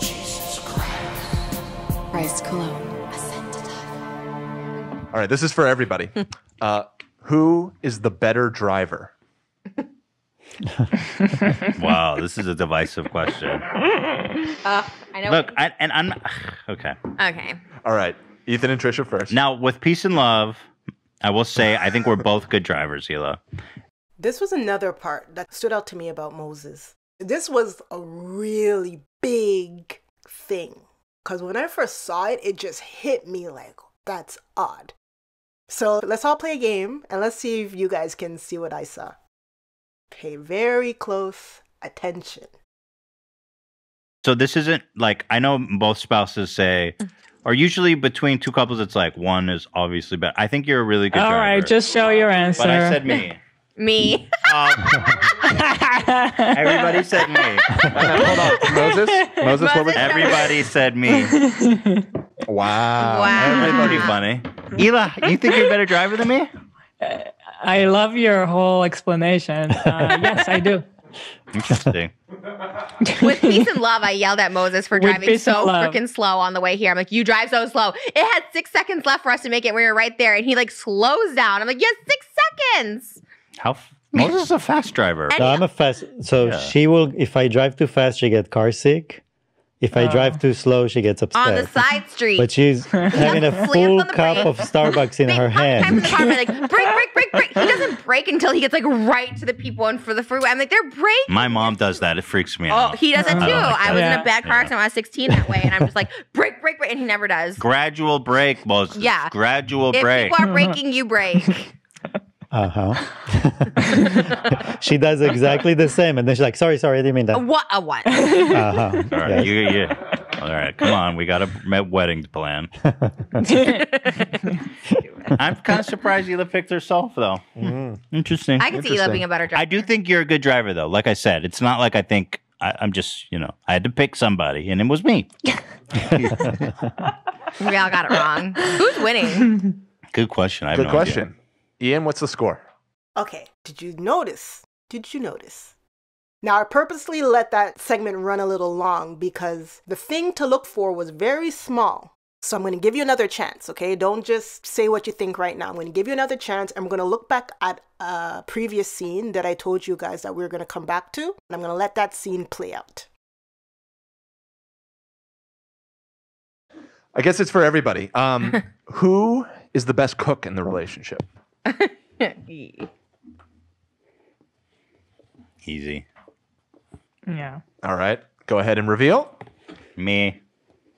Jesus Christ. Christ Cologne ascended high. All right, this is for everybody. Who is the better driver? Wow, this is a divisive question. I know. Look, I'm okay. Okay. All right, Ethan and Trisha first. Now, with peace and love, I will say I think we're both good drivers, Hila. This was another part that stood out to me about Moses. This was a really big thing because when I first saw it, it just hit me like, that's odd. So let's all play a game and let's see if you guys can see what I saw. Pay very close attention. So this isn't like, I know both spouses say, or usually between two couples, it's like one is obviously better. I think you're a really good driver. All right, just show your answer. But I said me. Me. Everybody said me. Hold on. Moses, what was everybody said me. Wow. Everybody funny. Hila, you think you're a better driver than me? I love your whole explanation. Yes, I do. Interesting. With peace and love, I yelled at Moses for driving so freaking slow on the way here. I'm like, you drive so slow. It had 6 seconds left for us to make it. We were right there. And he like slows down. I'm like, yes, 6 seconds. How? Moses is a fast driver. No, I'm a fast. So yeah. She will, if I drive too fast, she gets car sick. If I drive too slow, she gets upset. On the side street. But she's having a full cup of Starbucks in her hand. Sometimes in the car, like, brake. He doesn't brake until he gets like right to the people and for the freeway. I'm like, they're braking. My mom does that. It freaks me out. Oh, he does it too. I was in a bad car accident when I was 16 that way. And I'm just like, brake. And he never does. Gradual brake, Moses. Yeah. Gradual brake. If people are braking, you brake. She does exactly the same, and then she's like, "Sorry, I didn't mean that." What? All right, yes. All right, come on, we got a wedding to plan. I'm kind of surprised Hila picked herself, though. Interesting. I can see Hila being a better driver. I do think you're a good driver, though. Like I said, it's not like I think I'm just, you know, I had to pick somebody, and it was me. We all got it wrong. Who's winning? Good question. I have no idea. Good question. Ian, what's the score? Okay, did you notice? Now, I purposely let that segment run a little long because the thing to look for was very small. So I'm going to give you another chance, okay? Don't just say what you think right now. I'm going to give you another chance. I'm going to look back at a previous scene that I told you guys that we were going to come back to, and I'm going to let that scene play out. I guess it's for everybody. Who is the best cook in the relationship? Easy. Yeah. All right. Go ahead and reveal. Me.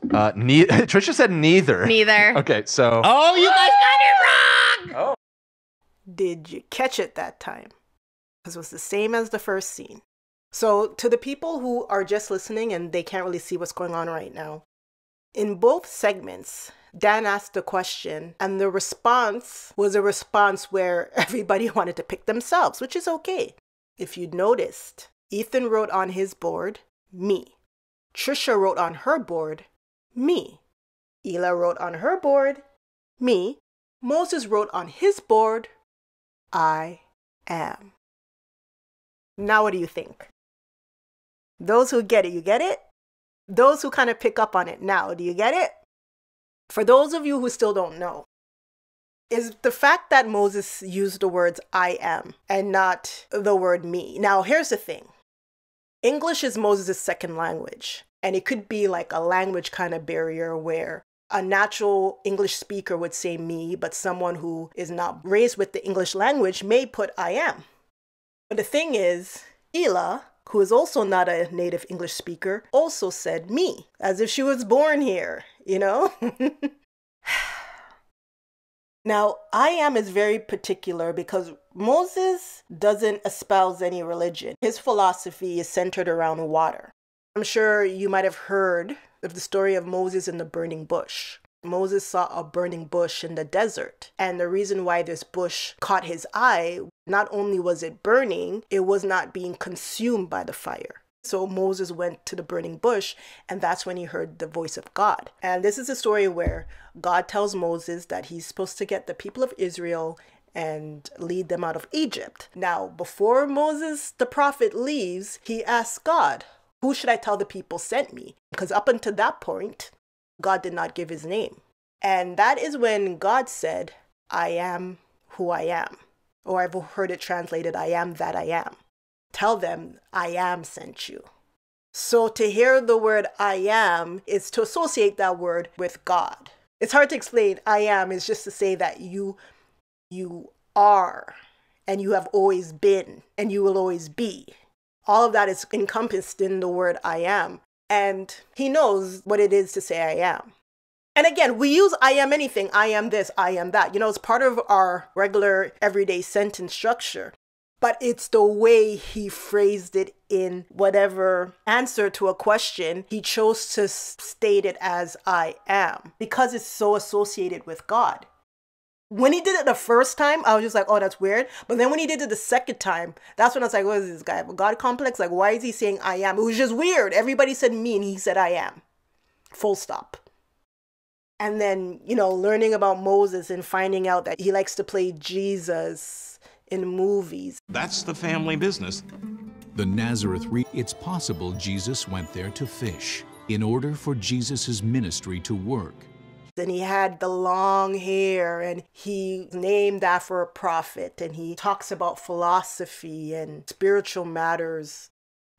Trisha said neither. Neither. Okay, so. Oh, you guys got it wrong! Oh. Did you catch it that time? Because it was the same as the first scene. So to the people who are just listening and they can't really see what's going on right now, in both segments, Dan asked the question, and the response was a response where everybody wanted to pick themselves, which is okay. If you noticed, Ethan wrote on his board, me. Trisha wrote on her board, me. Hila wrote on her board, me. Moses wrote on his board, I am. Now what do you think? Those who get it, you get it? Those who kind of pick up on it now, do you get it? For those of you who still don't know, is the fact that Moses used the words I am and not the word me. Now, here's the thing. English is Moses' second language, and it could be like a language kind of barrier where a natural English speaker would say me, but someone who is not raised with the English language may put I am. But the thing is, Hila, who is also not a native English speaker, also said me, as if she was born here, you know? Now, I am is very particular because Moses doesn't espouse any religion. His philosophy is centered around water. I'm sure you might have heard of the story of Moses and the burning bush. Moses saw a burning bush in the desert, and the reason why this bush caught his eye, not only was it burning, it was not being consumed by the fire. So Moses went to the burning bush, and that's when he heard the voice of God. And this is a story where God tells Moses that he's supposed to get the people of Israel and lead them out of Egypt. Now, before Moses the prophet leaves, he asks God, who should I tell the people sent me? Because up until that point, God did not give his name. And that is when God said, I am who I am. Or I've heard it translated, I am that I am. Tell them, I am sent you. So to hear the word I am is to associate that word with God. It's hard to explain. I am is just to say that you are, and you have always been, and you will always be. All of that is encompassed in the word I am. And he knows what it is to say I am. And again, we use I am anything. I am this, I am that. You know, it's part of our regular everyday sentence structure. But it's the way he phrased it in whatever answer to a question. He chose to state it as I am because it's so associated with God. When he did it the first time, I was just like, oh, that's weird. But then when he did it the second time, that's when I was like, what is this guy? A God complex? Like, why is he saying I am? It was just weird. Everybody said me and he said I am. Full stop. And then, you know, learning about Moses and finding out that he likes to play Jesus in movies. That's the family business. The Nazareth region. It's possible Jesus went there to fish in order for Jesus's ministry to work. And he had the long hair and he named after a prophet and he talks about philosophy and spiritual matters.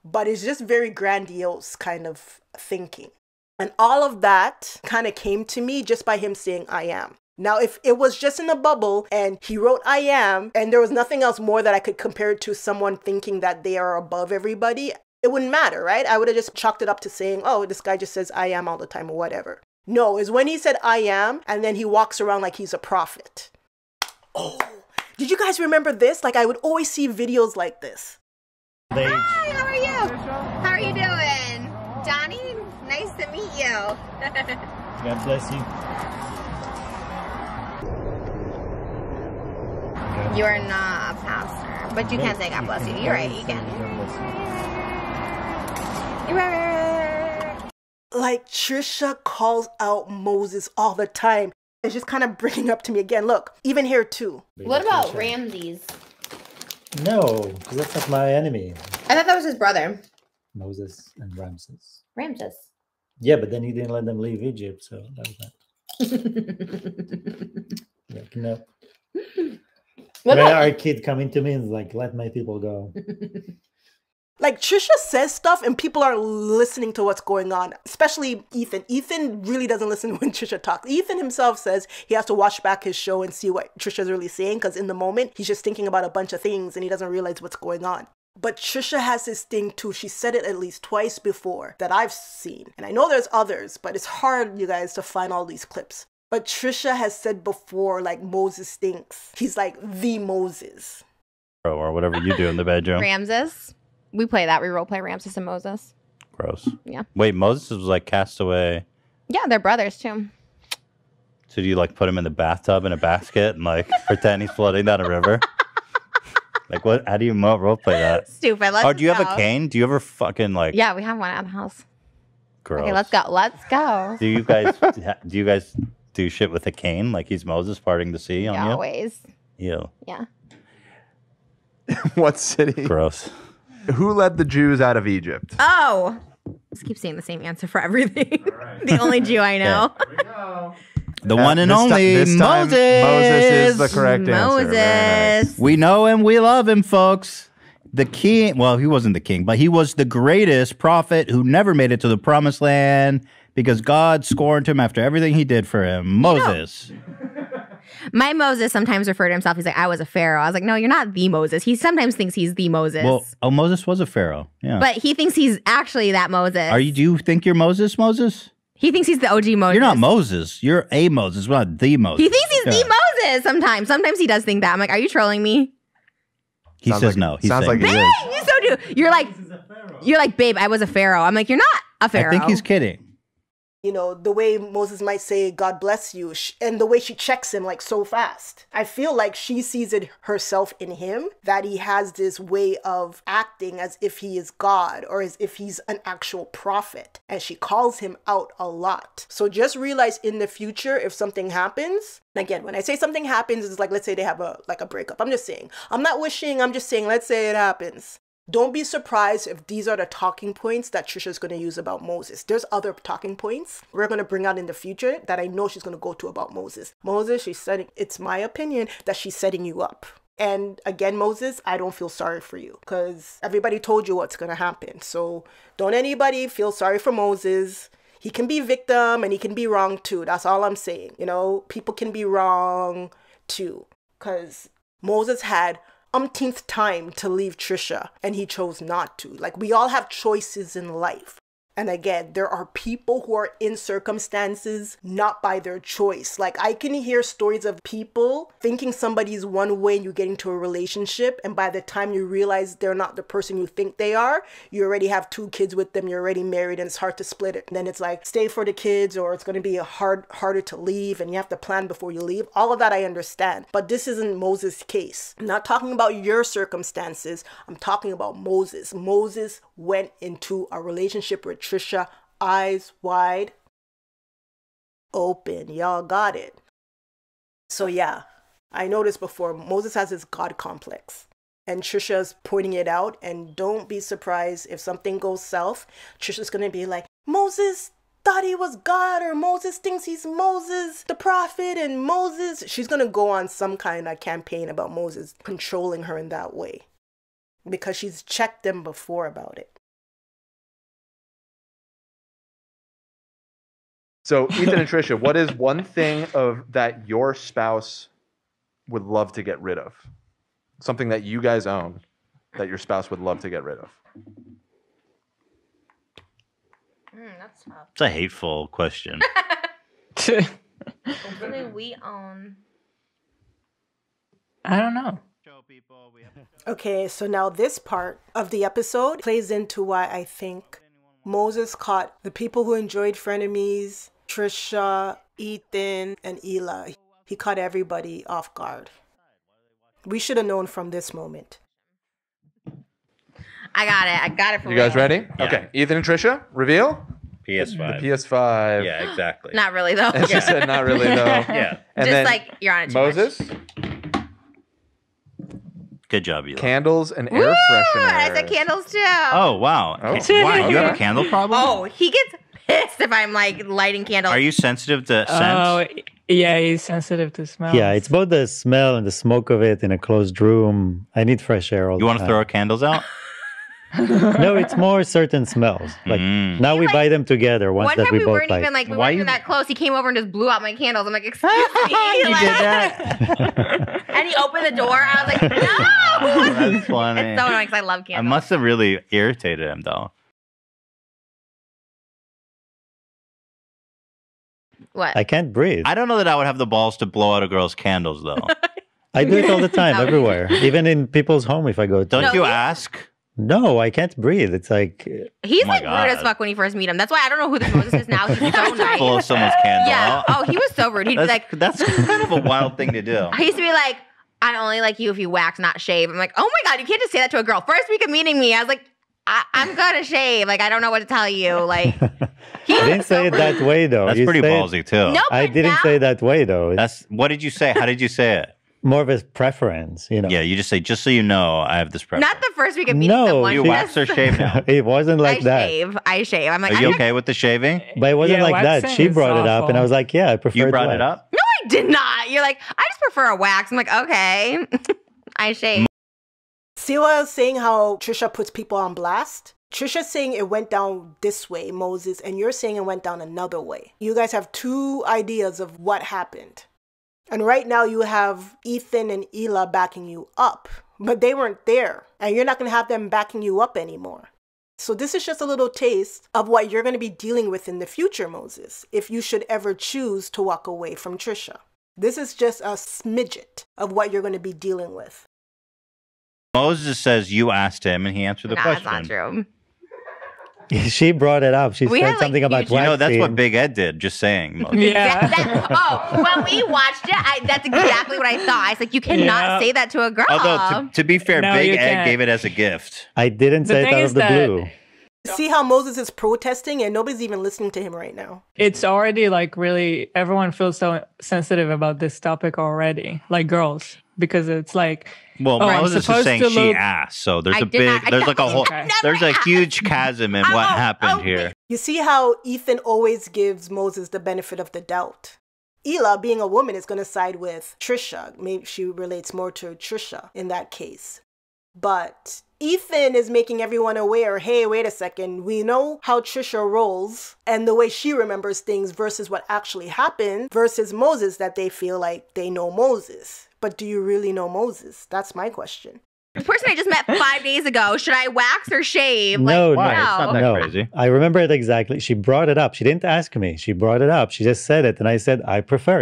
But it's just very grandiose kind of thinking. And all of that kind of came to me just by him saying, I am. Now, if it was just in a bubble and he wrote, I am, and there was nothing else more that I could compare it to someone thinking that they are above everybody, it wouldn't matter, right? I would have just chalked it up to saying, oh, this guy just says I am all the time or whatever. No, it's when he said I am, and then he walks around like he's a prophet. Oh, did you guys remember this? Like, I would always see videos like this. Hi, how are you? How are you doing? Donnie, nice to meet you. God bless you. You're not a pastor, but you can say God bless you. You're right, you can. You're right. Like, Trisha calls out Moses all the time. It's just kind of bringing up to me again. Look, even here too. What about Ramses? No, because that's not my enemy. I thought that was his brother. Moses and Ramses. Ramses. Yeah, but then he didn't let them leave Egypt, so that was that. Like, no. When our kid coming to me and like, let my people go. Like, Trisha says stuff and people are listening to what's going on, especially Ethan. Ethan really doesn't listen when Trisha talks. Ethan himself says he has to watch back his show and see what Trisha's really saying because in the moment, he's just thinking about a bunch of things and he doesn't realize what's going on. But Trisha has this thing too. She said it at least twice before that I've seen. And I know there's others, but it's hard, you guys, to find all these clips. But Trisha has said before, like, Moses thinks he's like the Moses. Or whatever you do in the bedroom. Ramses. We play that. We role play Ramses and Moses. Gross. Yeah. Wait, Moses was like castaway. Yeah, they're brothers too. So do you like put him in the bathtub in a basket and like pretend he's floating down a river? Like, what? How do you role play that? Stupid. Let's go. Or do you have a cane? Do you ever fucking like? Yeah, we have one at the house. Gross. Okay, let's go. Let's go. Do you guys do shit with a cane like he's Moses parting the sea on you? Always. Ew. Yeah. What city? Gross. Who led the Jews out of Egypt? Oh. I just keep saying the same answer for everything. Right. The only Jew I know. Here we go. The one and only Moses. Moses is the correct answer. Moses. Nice. We know him. We love him, folks. The king. Well, he wasn't the king, but he was the greatest prophet who never made it to the promised land. Because God scorned him after everything he did for him. Moses. No. My Moses sometimes referred to himself. He's like, I was a pharaoh. I was like, no, you're not the Moses. He sometimes thinks he's the Moses. Well, oh, Moses was a pharaoh. Yeah. But he thinks he's actually that Moses. Do you think you're Moses, Moses? He thinks he's the OG Moses. You're not Moses. You're a Moses. We're not the Moses. He thinks he's the Moses sometimes. Sometimes he does think that. I'm like, are you trolling me? He sounds says like, no. He sounds like he is. You so do. You're like, babe, I was a pharaoh. I'm like, you're not a pharaoh. I think he's kidding. You know, the way Moses might say, God bless you, and the way she checks him like so fast. I feel like she sees it herself in him, that he has this way of acting as if he is God or as if he's an actual prophet. And she calls him out a lot. So just realize in the future, if something happens, and again, when I say something happens, it's like, let's say they have a breakup. I'm just saying, I'm not wishing, I'm just saying, let's say it happens. Don't be surprised if these are the talking points that Trisha is going to use about Moses. There's other talking points we're going to bring out in the future that I know she's going to go to about Moses. Moses, she's setting, it's my opinion that she's setting you up. And again, Moses, I don't feel sorry for you because everybody told you what's going to happen. So don't anybody feel sorry for Moses. He can be victim and he can be wrong too. That's all I'm saying. You know, people can be wrong too, because Moses had umpteenth time to leave Trisha and he chose not to. Like, we all have choices in life, and again, there are people who are in circumstances not by their choice. Like, I can hear stories of people thinking somebody's one way and you get into a relationship, and by the time you realize they're not the person you think they are, you already have 2 kids with them, you're already married, and it's hard to split it. And then it's like, stay for the kids, or it's going to be harder to leave, and you have to plan before you leave. All of that I understand, but this isn't Moses' case. I'm not talking about your circumstances. I'm talking about Moses. Moses went into a relationship with Trisha eyes wide open. Y'all got it. So yeah, I noticed before, Moses has his God complex and Trisha's pointing it out. And don't be surprised if something goes south. Trisha's going to be like, Moses thought he was God, or Moses thinks he's Moses the prophet, and Moses, she's going to go on some kind of campaign about Moses controlling her in that way, because she's checked them before about it. So Ethan and Trisha, what is one thing that your spouse would love to get rid of? Something that you guys own that your spouse would love to get rid of? That's tough. It's a hateful question. What do we own? I don't know. Okay, so now this part of the episode plays into why I think Moses caught the people who enjoyed Frenemies, Trisha, Ethan, and Hila. He caught everybody off guard. We should have known from this moment. I got it. I got it from you guys. Ready? Yeah. Okay. Ethan and Trisha, reveal. PS5. The PS5. Yeah, exactly. Not really, though. And she said, not really, though. Yeah. And just then, like, you're on it too Moses. Much. Good job, Hila. Candles and air fresheners. I said candles too. Oh, wow. Oh, wow. You have a candle problem? Oh, he gets pissed if I'm like lighting candles. Are you sensitive to scent? Oh, yeah, he's sensitive to smell. Yeah, it's both the smell and the smoke of it in a closed room. I need fresh air all the time. You want to throw our candles out? No, it's more certain smells. Like now we buy them together. One time we weren't even that close. He came over and just blew out my candles. I'm like, excuse me. You like, did that. And he opened the door. I was like, no. That's funny. It's so annoying because I love candles. I must have really irritated him though. What? I can't breathe. I don't know that I would have the balls to blow out a girl's candles though. I do it all the time, everywhere, even in people's home if I go. Don't you ask? No, I can't breathe. It's like... He's like rude as fuck when you first meet him. That's why I don't know who this Moses is now. He's so nice. Blow someone's candle out. Oh, he was so rude. He'd be like... That's kind of a wild thing to do. He used to be like, I only like you if you wax, not shave. I'm like, oh my God, you can't just say that to a girl. First week of meeting me, I was like, I'm gonna shave. Like, I don't know what to tell you. Like... I didn't say it that way, though. That's pretty ballsy, too. No, I didn't say it that way, though. What did you say? How did you say it? More of a preference, you know. Yeah, you just say, just so you know, I have this preference. Not the first week of meeting someone. You wax or shave now. It wasn't like that. I shave. I'm like, are you okay with the shaving? But it wasn't like that. She brought it up, and I was like, yeah, I prefer. You brought it up? No, I did not. You're like, I just prefer a wax. I'm like, okay, I shave. See what I was saying? How Trisha puts people on blast. Trisha's saying it went down this way, Moses, and you're saying it went down another way. You guys have 2 ideas of what happened. And right now you have Ethan and Hila backing you up, but they weren't there. And you're not going to have them backing you up anymore. So this is just a little taste of what you're going to be dealing with in the future, Moses, if you should ever choose to walk away from Trisha. This is just a smidget of what you're going to be dealing with. Moses says you asked him and he answered the question. That's not true. She brought it up. She said something about black. You know, that's what Big Ed did, just saying. Yeah. Oh, when we watched it, that's exactly what I thought. I was like, you cannot say that to a girl. Although, to be fair, Big Ed gave it as a gift. I didn't say it out of the blue. See how Moses is protesting and nobody's even listening to him right now. It's already like really, everyone feels so sensitive about this topic already, like girls, because it's like, well, Moses is saying she asked, so there's a huge chasm in what happened here. You see how Ethan always gives Moses the benefit of the doubt. Hila, being a woman, is going to side with Trisha. Maybe she relates more to Trisha in that case. But Ethan is making everyone aware, hey, wait a second, we know how Trisha rolls and the way she remembers things versus what actually happened versus Moses, that they feel like they know Moses. But do you really know Moses? That's my question. The person I just met 5 days ago, should I wax or shave? No, like, no. It's not that crazy. I remember it exactly. She brought it up. She didn't ask me. She brought it up. She just said it. And I said, I prefer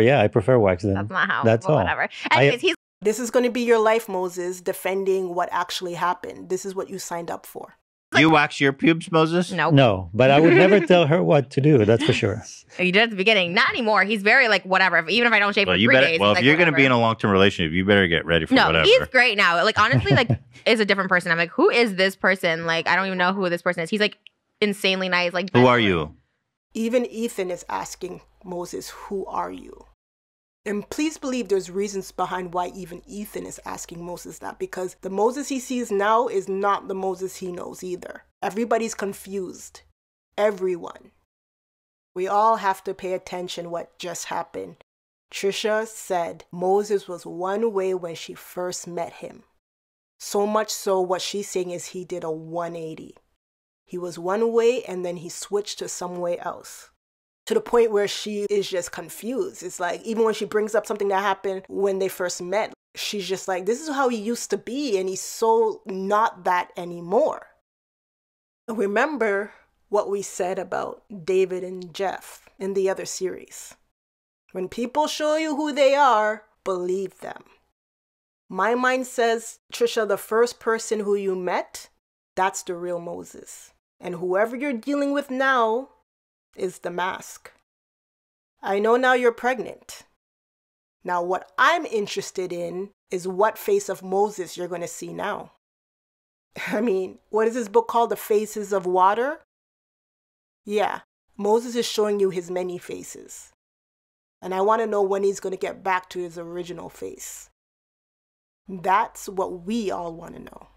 wax. That's not how. That's all. Whatever. Anyways, this is going to be your life, Moses, defending what actually happened. This is what you signed up for. You wax your pubes, Moses? No. Nope. No, but I would never tell her what to do, that's for sure. You did at the beginning. Not anymore. He's very like, whatever. Even if I don't shave for 3 days. Well, if you're going to be in a long-term relationship, you better get ready for whatever. No, he's great now. Like, honestly, like, is a different person. I'm like, who is this person? Like, I don't even know who this person is. He's like insanely nice. Like, who are you? Even Ethan is asking Moses, who are you? And please believe there's reasons behind why even Ethan is asking Moses that, because the Moses he sees now is not the Moses he knows either. Everybody's confused. Everyone. We all have to pay attention what just happened. Trisha said Moses was one way when she first met him. So much so what she's saying is he did a 180. He was one way and then he switched to some way else. To the point where she is just confused. It's like, even when she brings up something that happened when they first met, she's just like, this is how he used to be, and he's so not that anymore. Remember what we said about David and Jeff in the other series. When people show you who they are, believe them. My mind says, Trisha, the first person who you met, that's the real Moses. And whoever you're dealing with now is the mask. I know now you're pregnant. Now what I'm interested in is what face of Moses you're going to see now. I mean, what is this book called? The Faces of Water? Yeah, Moses is showing you his many faces. And I want to know when he's going to get back to his original face. That's what we all want to know.